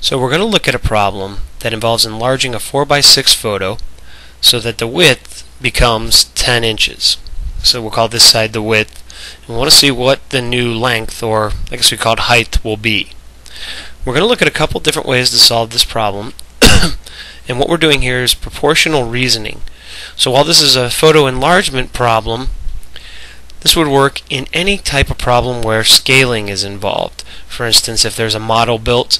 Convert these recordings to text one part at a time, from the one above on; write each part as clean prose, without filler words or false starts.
So we're going to look at a problem that involves enlarging a 4x6 photo so that the width becomes 10 inches. So we'll call this side the width, and we want to see what the new length, or I guess we call it height, will be. We're going to look at a couple different ways to solve this problem, and what we're doing here is proportional reasoning. So while this is a photo enlargement problem, this would work in any type of problem where scaling is involved. For instance, if there's a model built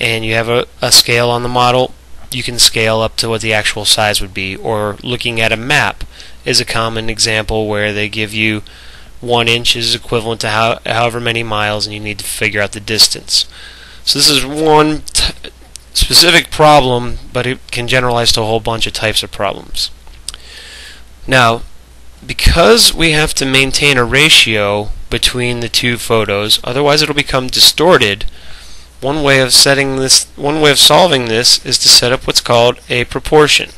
and you have a scale on the model, you can scale up to what the actual size would be. Or looking at a map is a common example where they give you 1 inch is equivalent to however many miles, and you need to figure out the distance. So this is one specific problem, but it can generalize to a whole bunch of types of problems. Now, because we have to maintain a ratio between the two photos, otherwise it'll become distorted, one way of solving this is to set up what's called a proportion.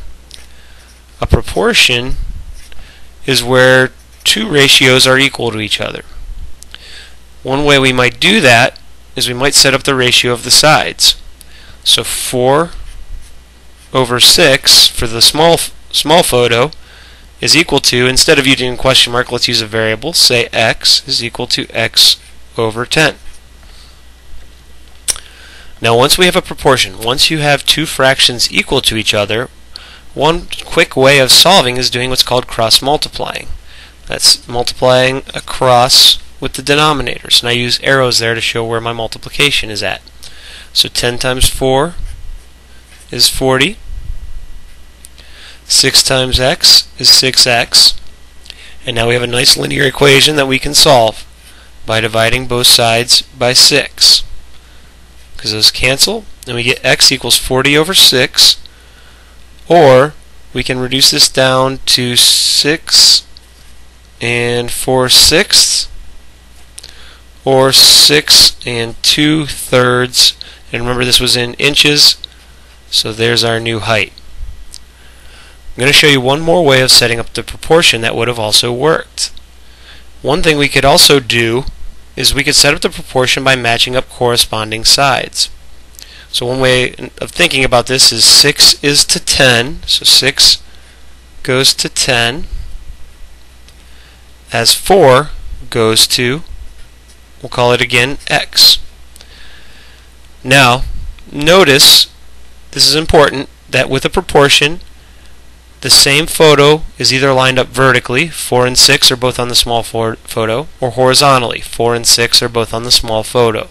A proportion is where two ratios are equal to each other. One way we might do that is we might set up the ratio of the sides. So 4/6 for the small photo is equal to, instead of using a question mark, let's use a variable, say x is equal to x/10. Now once we have a proportion, once you have two fractions equal to each other, one quick way of solving is doing what's called cross-multiplying. That's multiplying across with the denominators, and I use arrows there to show where my multiplication is at. So 10 times 4 is 40, 6 times x is 6x, and now we have a nice linear equation that we can solve by dividing both sides by 6, because those cancel, and we get x equals 40/6, or we can reduce this down to 6 4/6, or 6 2/3, and remember this was in inches, so there's our new height. I'm going to show you one more way of setting up the proportion that would have also worked. One thing we could also do is we could set up the proportion by matching up corresponding sides. So one way of thinking about this is 6 is to 10, so 6 goes to 10, as 4 goes to, we'll call it again, x. Now notice, this is important, that with a proportion the same photo is either lined up vertically, 4 and 6 are both on the small photo, or horizontally, 4 and 6 are both on the small photo.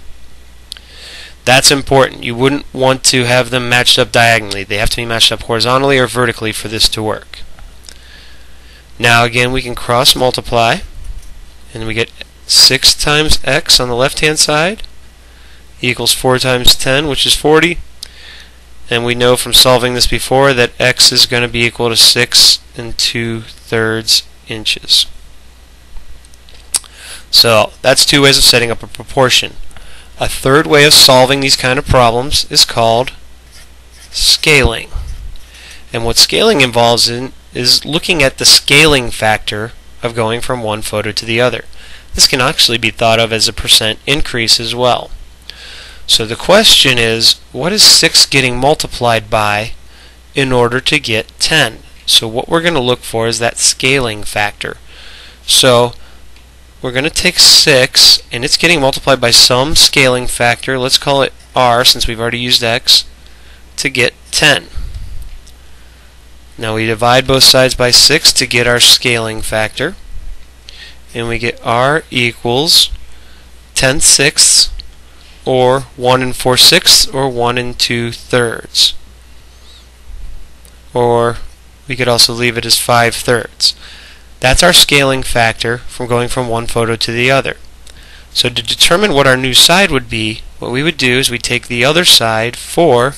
That's important. You wouldn't want to have them matched up diagonally. They have to be matched up horizontally or vertically for this to work. Now again, we can cross multiply, and we get 6 times x on the left hand side equals 4 times 10, which is 40. And we know from solving this before that x is going to be equal to 6 2/3 inches. So that's two ways of setting up a proportion. A third way of solving these kind of problems is called scaling. And what scaling involves in is looking at the scaling factor of going from one photo to the other. This can actually be thought of as a percent increase as well. So the question is, what is 6 getting multiplied by in order to get 10? So what we're going to look for is that scaling factor. So we're going to take 6, and it's getting multiplied by some scaling factor, let's call it r since we've already used x, to get 10. Now we divide both sides by 6 to get our scaling factor, and we get r equals 10/6, or 1 4/6, or 1 2/3, or we could also leave it as 5/3. That's our scaling factor from going from one photo to the other. So to determine what our new side would be, what we would do is we take the other side, 4,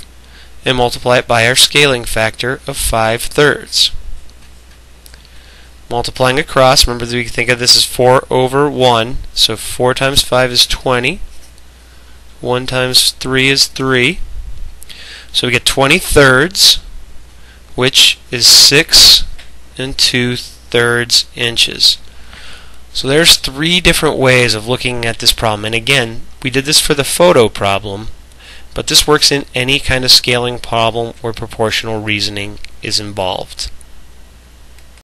and multiply it by our scaling factor of 5/3. Multiplying across, remember that we can think of this as 4/1, so 4 times 5 is 20, 1 times 3 is 3, so we get 20/3, which is 6 2/3 inches. So there's three different ways of looking at this problem, and again, we did this for the photo problem, But this works in any kind of scaling problem where proportional reasoning is involved.